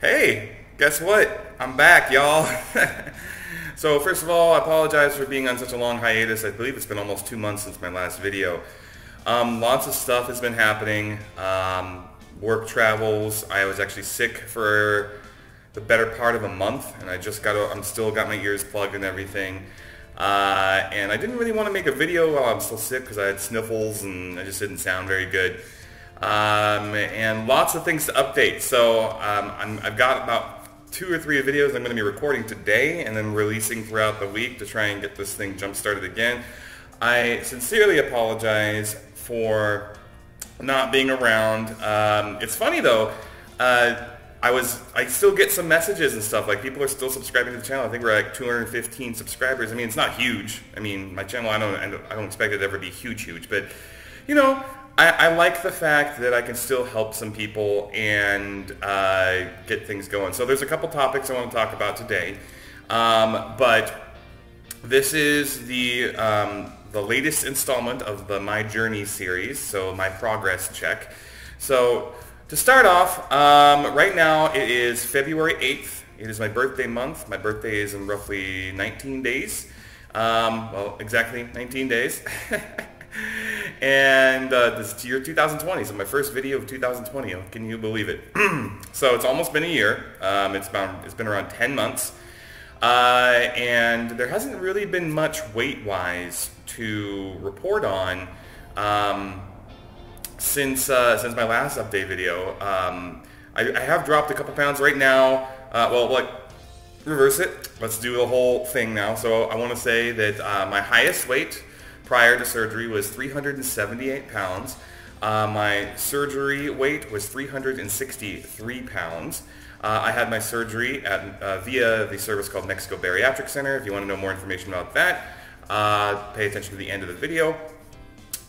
Hey, guess what? I'm back, y'all. So first of all, I apologize for being on such a long hiatus. I believe it's been almost 2 months since my last video. Lots of stuff has been happening. Work travels. I was actually sick for the better part of a month, and I'm still got my ears plugged and everything. And I didn't really want to make a video while I'm still sick because I had sniffles and I just didn't sound very good. And lots of things to update, so I've got about 2 or 3 videos I'm going to be recording today and then releasing throughout the week to try and get this thing jump started again. I sincerely apologize for not being around. It's funny though, I still get some messages and stuff, like people are still subscribing to the channel. I think we're at like 215 subscribers. I mean, it's not huge. I mean, my channel, I don't expect it to ever be huge, but you know, I like the fact that I can still help some people and get things going. So there's a couple topics I want to talk about today, but this is the latest installment of the My Journey series, so my progress check. So to start off, right now it is February 8th. It is my birthday month. My birthday is in roughly 19 days. Well, exactly 19 days. And this is year 2020, so my first video of 2020, can you believe it? So it's almost been a year, it's been around 10 months, and there hasn't really been much weight-wise to report on since my last update video. I have dropped a couple pounds right now. Well, like, reverse it, let's do the whole thing now. So I want to say that my highest weight prior to surgery was 378 pounds. My surgery weight was 363 pounds. I had my surgery at, via the service called Mexico Bariatric Center. If you want to know more information about that, pay attention to the end of the video.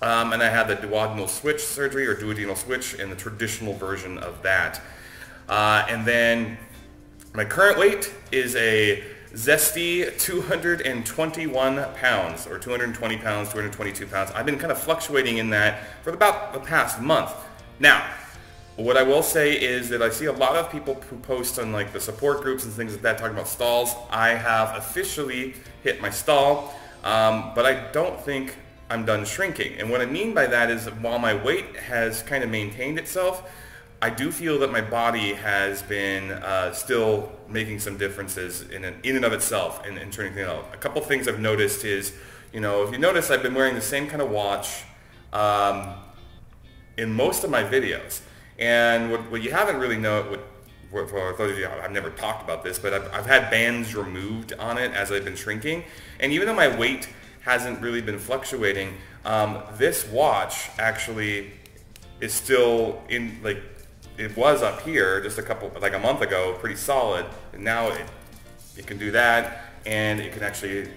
And I had the duodenal switch surgery, or duodenal switch, and the traditional version of that. And then my current weight is a zesty 221 pounds, or 220 pounds, 222 pounds. I've been kind of fluctuating in that for about the past month. Now, what I will say is that I see a lot of people who post on like the support groups and things like that talking about stalls. I have officially hit my stall, but I don't think I'm done shrinking. And what I mean by that is that while my weight has kind of maintained itself, I do feel that my body has been still making some differences in and of itself and turning things out. A couple things I've noticed is, you know, if you notice, I've been wearing the same kind of watch in most of my videos. And what you haven't really known, for those of you, I've never talked about this, but I've had bands removed on it as I've been shrinking. And even though my weight hasn't really been fluctuating, this watch actually is still in, like, it was up here just a month ago, pretty solid, and now it can do that, and it can actually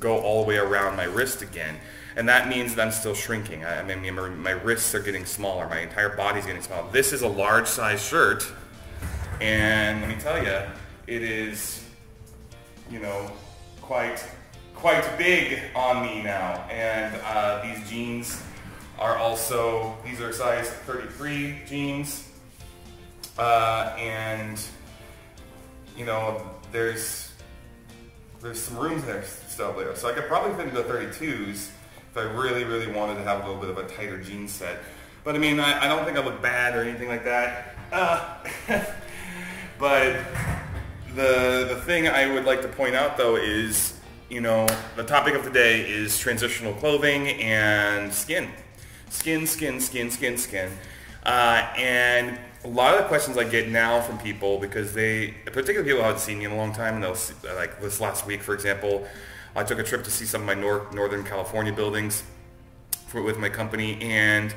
go all the way around my wrist again. And that means that I'm still shrinking. I mean, my wrists are getting smaller, my entire body's getting smaller. This is a large size shirt, and let me tell you, it is, you know, quite big on me now. And these jeans are also, these are size 33 jeans. And you know, there's some room there still there, so I could probably fit into 32s if I really wanted to have a little bit of a tighter jean set. But I mean, I don't think I look bad or anything like that. But the thing I would like to point out though is, you know, the topic of today is transitional clothing and skin. And a lot of the questions I get now from people, because particularly people who haven't seen me in a long time, and they'll see, like this last week, for example, I took a trip to see some of my Northern California buildings with my company, and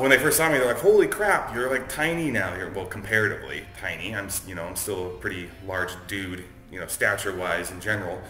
when they first saw me, they're like, holy crap, you're like tiny now. You're, well, comparatively tiny. I'm, you know, I'm still a pretty large dude, you know, stature-wise in general.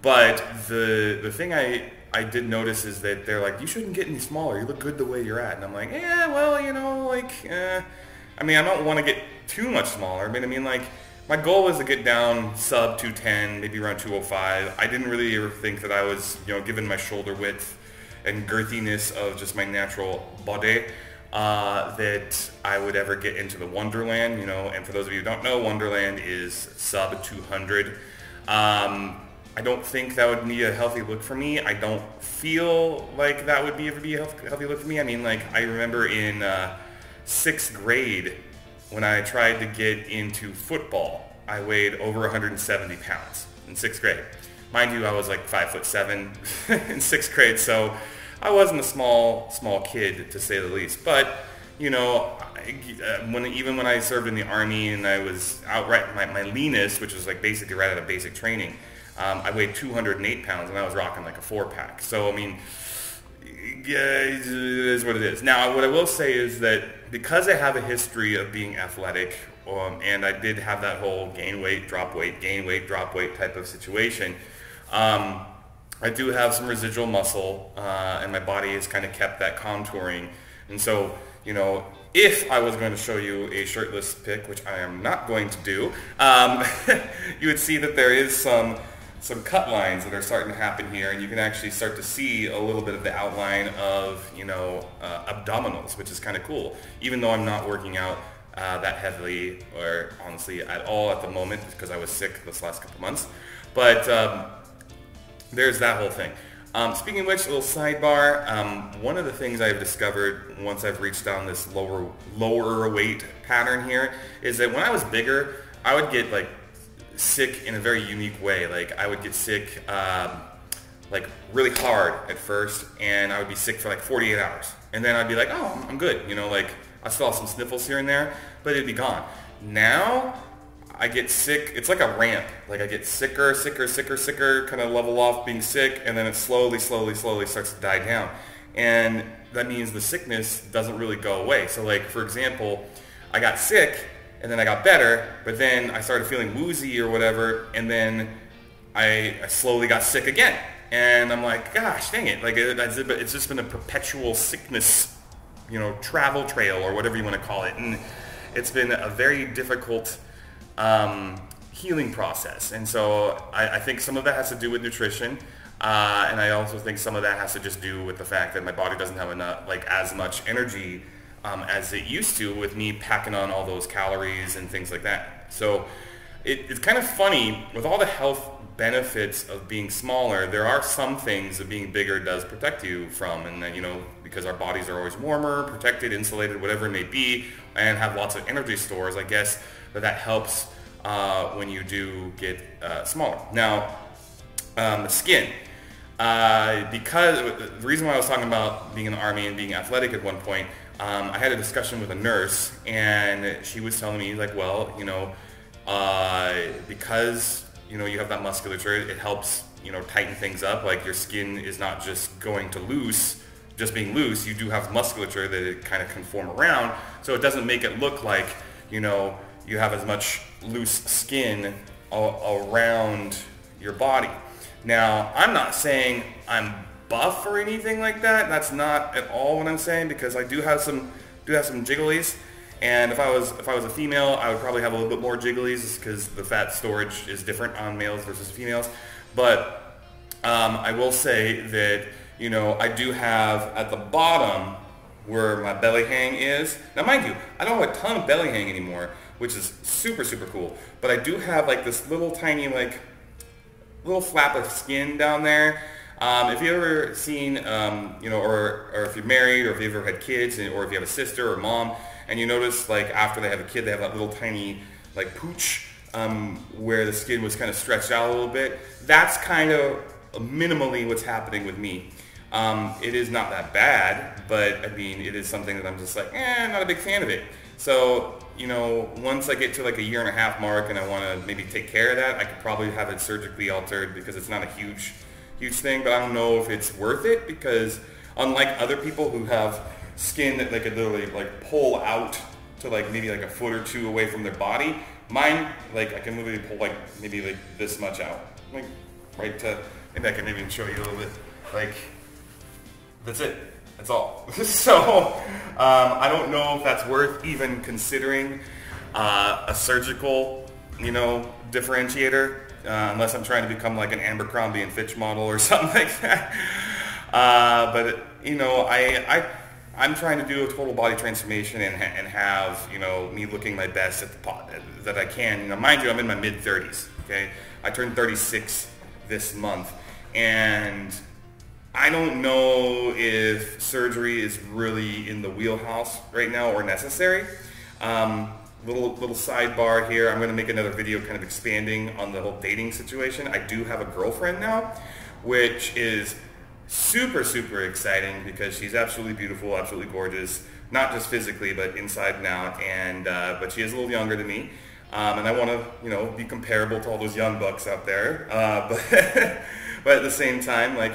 But the thing I did notice is that they're like, you shouldn't get any smaller. You look good the way you're at. And I'm like, yeah, well, you know, like, I mean, I don't want to get too much smaller. But I mean, like, my goal was to get down sub 210, maybe around 205. I didn't really ever think that I was, you know, given my shoulder width and girthiness of just my natural body, that I would ever get into the Wonderland, you know. And for those of you who don't know, Wonderland is sub 200. I don't think that would be a healthy look for me. I don't feel like that would be a healthy look for me. I mean, like, I remember in 6th grade when I tried to get into football, I weighed over 170 pounds in 6th grade. Mind you, I was like 5'7" in 6th grade, so I wasn't a small kid, to say the least. But, you know, even when I served in the Army and I was outright, my leanest, which was like basically right out of basic training, I weighed 208 pounds and I was rocking like a 4-pack. So, I mean, yeah, it is what it is. Now, what I will say is that because I have a history of being athletic, and I did have that whole gain weight, drop weight type of situation, I do have some residual muscle, and my body has kind of kept that contouring. And so, you know, if I was going to show you a shirtless pic, which I am not going to do, you would see that there is some cut lines that are starting to happen here, and you can actually start to see a little bit of the outline of, you know, abdominals, which is kind of cool. Even though I'm not working out that heavily, or honestly at all at the moment, because I was sick this last couple months, but there's that whole thing. Speaking of which, a little sidebar, one of the things I've discovered once I've reached down this lower weight pattern here is that when I was bigger, I would get like sick in a very unique way. Like, I would get sick like really hard at first, and I would be sick for like 48 hours. And then I'd be like, oh, I'm good. You know, like, I still have some sniffles here and there, but it'd be gone. Now, I get sick, it's like a ramp. Like, I get sicker, sicker, sicker, sicker, kind of level off being sick, and then it slowly, slowly, slowly starts to die down. And that means the sickness doesn't really go away. So, like, for example, I got sick, and then I got better, but then I started feeling woozy or whatever, and then I slowly got sick again. And I'm like, gosh, dang it. Like, it's just been a perpetual sickness, you know, travel trail or whatever you want to call it. And it's been a very difficult healing process. And so I think some of that has to do with nutrition, and I also think some of that has to just do with the fact that my body doesn't have enough, like, as much energy as it used to, with me packing on all those calories and things like that. So it's kind of funny, with all the health benefits of being smaller, there are some things that being bigger does protect you from, and, you know, because our bodies are always warmer, protected, insulated, whatever it may be, and have lots of energy stores, I guess, that helps when you do get smaller. Now, the skin. Because the reason why I was talking about being in the Army and being athletic at one point, I had a discussion with a nurse, and she was telling me, like, well, you know, because, you know, you have that musculature, it helps, you know, tighten things up. Like, your skin is not just going to loose, just being loose. You do have musculature that it kind of can form around, so it doesn't make it look like, you know, you have as much loose skin around your body. Now, I'm not saying I'm buff or anything like that. That's not at all what I'm saying, because I do have some jigglies, and if I was a female, I would probably have a little bit more jigglies, because the fat storage is different on males versus females. But I will say that, you know, I do have at the bottom where my belly hang is. Now, mind you, I don't have a ton of belly hang anymore, which is super, super cool. But I do have like this little tiny, like, little flap of skin down there. If you've ever seen, you know, or if you're married, or if you've ever had kids, or if you have a sister or mom, and you notice, like, after they have a kid, they have that little tiny, like, pooch where the skin was kind of stretched out a little bit. That's kind of minimally what's happening with me. It is not that bad, but, I mean, it is something that I'm just like, eh, I'm not a big fan of it. So, you know, once I get to like a 1.5 year mark and I want to maybe take care of that, I could probably have it surgically altered, because it's not a huge thing. But I don't know if it's worth it, because unlike other people who have skin that they could literally like pull out to like maybe like a foot or two away from their body, mine, like, I can literally pull like maybe like this much out, like right to, and I can even show you a little bit, like, that's it. That's all. So I don't know if that's worth even considering a surgical, you know, differentiator, unless I'm trying to become like an Abercrombie & Fitch model or something like that. But, you know, I I'm trying to do a total body transformation and have, you know, me looking my best at the pot that I can. Now, mind you, I'm in my mid-30s, okay? I turned 36 this month, and I don't know if surgery is really in the wheelhouse right now or necessary. Little sidebar here. I'm going to make another video kind of expanding on the whole dating situation. I do have a girlfriend now, which is super exciting because she's absolutely beautiful, absolutely gorgeous, not just physically but inside and out, and but she is a little younger than me, and I want to, you know, be comparable to all those young bucks out there, but but at the same time, like,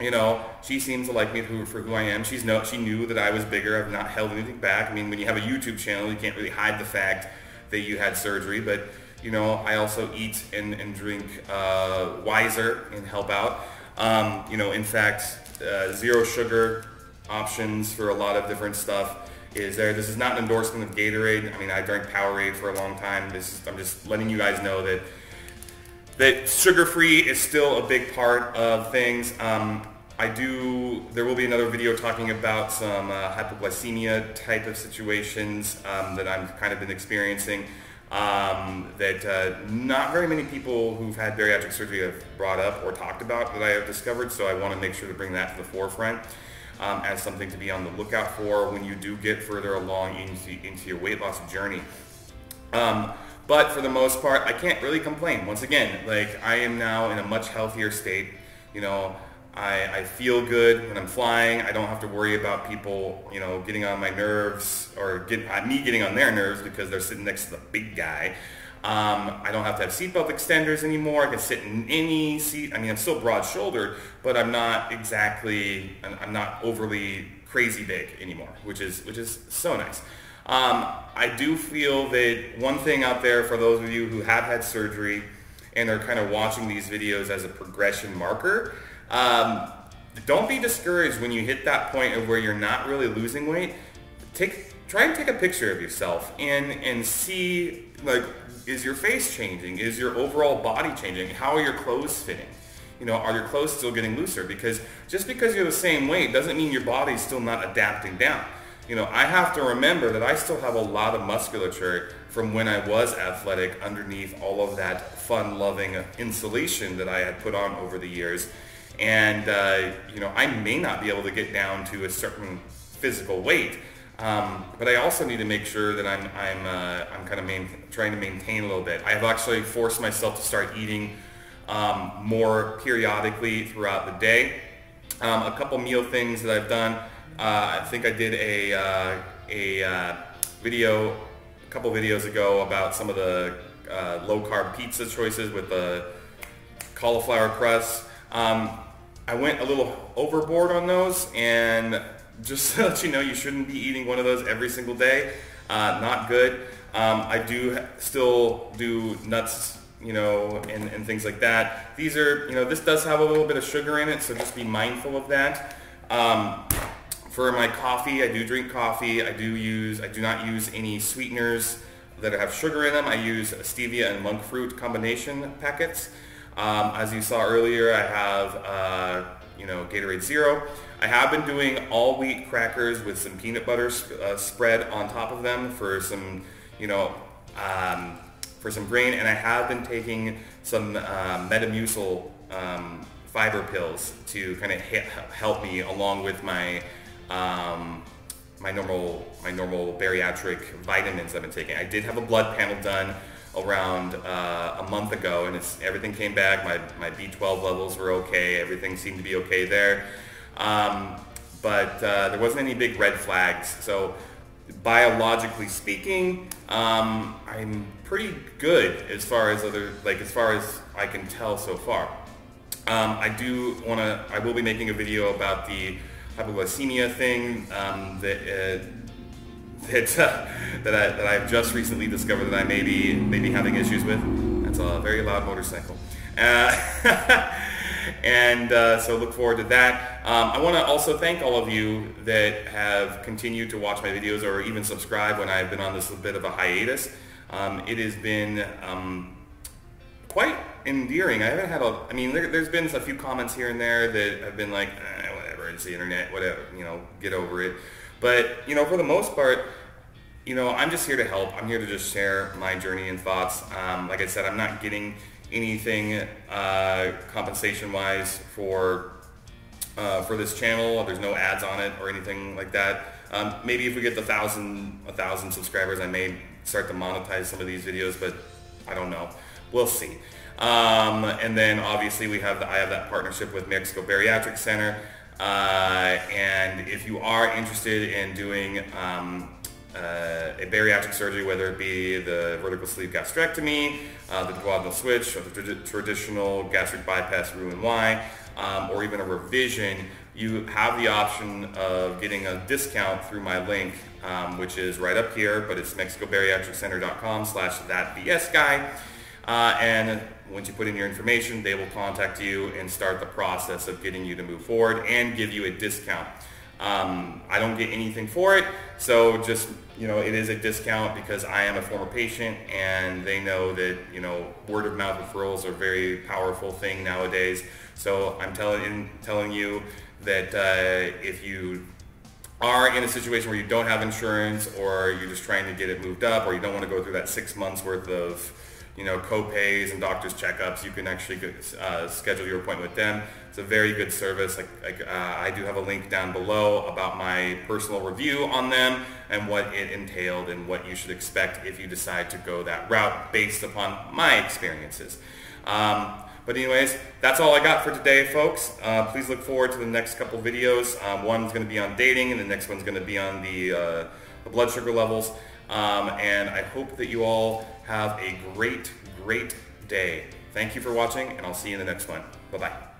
you know, she seems to like me for who I am. She knew that I was bigger. I've not held anything back. I mean, when you have a YouTube channel, you can't really hide the fact that you had surgery, but, you know, I also eat and drink wiser and help out. You know, in fact, zero sugar options for a lot of different stuff is there. This is not an endorsement of Gatorade. I mean, I drank Powerade for a long time. I'm just letting you guys know that sugar-free is still a big part of things. There will be another video talking about some hypoglycemia type of situations that I've kind of been experiencing, that not very many people who've had bariatric surgery have brought up or talked about, that I have discovered, so I want to make sure to bring that to the forefront as something to be on the lookout for when you do get further along into your weight loss journey. But for the most part, I can't really complain. Once again, like, I am now in a much healthier state. You know, I feel good when I'm flying. I don't have to worry about people, you know, getting on my nerves or me getting on their nerves because they're sitting next to the big guy. I don't have to have seatbelt extenders anymore. I can sit in any seat. I mean, I'm still broad-shouldered, but I'm not overly crazy big anymore, which is so nice. I do feel that one thing out there for those of you who have had surgery and are kind of watching these videos as a progression marker, don't be discouraged when you hit that point of where you're not really losing weight. Try and take a picture of yourself and see, like, is your face changing? Is your overall body changing? How are your clothes fitting? You know, are your clothes still getting looser? Because just because you're the same weight doesn't mean your body's still not adapting down. You know, I have to remember that I still have a lot of musculature from when I was athletic underneath all of that fun-loving insulation that I had put on over the years. And, you know, I may not be able to get down to a certain physical weight, but I also need to make sure that I'm kind of trying to maintain a little bit. I've actually forced myself to start eating more periodically throughout the day. A couple meal things that I've done, I think I did a couple videos ago about some of the low-carb pizza choices with the cauliflower crust. I went a little overboard on those, and just to let you know, you shouldn't be eating one of those every single day. Not good. I do still do nuts, you know, and things like that. These are, you know, this does have a little bit of sugar in it, so just be mindful of that. For my coffee, I do drink coffee. I do not use any sweeteners that have sugar in them. I use stevia and monk fruit combination packets. As you saw earlier, I have, you know, Gatorade Zero. I have been doing all-wheat crackers with some peanut butter spread on top of them for some, you know, for some grain. And I have been taking some Metamucil fiber pills to kind of help me along with my my normal bariatric vitamins I've been taking. I did have a blood panel done around a month ago, and everything came back. My B12 levels were okay. Everything seemed to be okay there. But there wasn't any big red flags. So biologically speaking, I'm pretty good as far as I can tell so far. I will be making a video about the hypoglycemia thing that I've just recently discovered that I may be having issues with. That's a very loud motorcycle. So look forward to that. I want to also thank all of you that have continued to watch my videos or even subscribe when I've been on this little bit of a hiatus. It has been quite endearing. I haven't had I mean, there's been a few comments here and there that have been like, whatever, it's the internet, whatever, you know, get over it. But, you know, for the most part, you know, I'm just here to help. I'm here to just share my journey and thoughts. Like I said, I'm not getting anything compensation-wise for this channel. There's no ads on it or anything like that. Maybe if we get the 1,000 subscribers, I may start to monetize some of these videos, but I don't know. We'll see. And then obviously I have that partnership with Mexico Bariatric Center. And if you are interested in doing a bariatric surgery, whether it be the vertical sleeve gastrectomy, the duodenal switch, or the traditional gastric bypass Roux-en-Y, or even a revision, you have the option of getting a discount through my link, which is right up here, but it's mexicobariatriccenter.com/thatbsguy. And once you put in your information, they will contact you and start the process of getting you to move forward and give you a discount. I don't get anything for it, so just, you know, it is a discount because I am a former patient, and they know that, you know, word of mouth referrals are a very powerful thing nowadays. So I'm telling you that if you are in a situation where you don't have insurance, or you're just trying to get it moved up, or you don't want to go through that 6 months worth of, you know, co-pays and doctor's checkups, you can actually schedule your appointment with them. It's a very good service. I do have a link down below about my personal review on them and what it entailed and what you should expect if you decide to go that route based upon my experiences. But anyways, that's all I got for today, folks. Please look forward to the next couple videos. One's going to be on dating, and the next one's going to be on the blood sugar levels. And I hope that you all have a great, great day. Thank you for watching, and I'll see you in the next one. Bye-bye.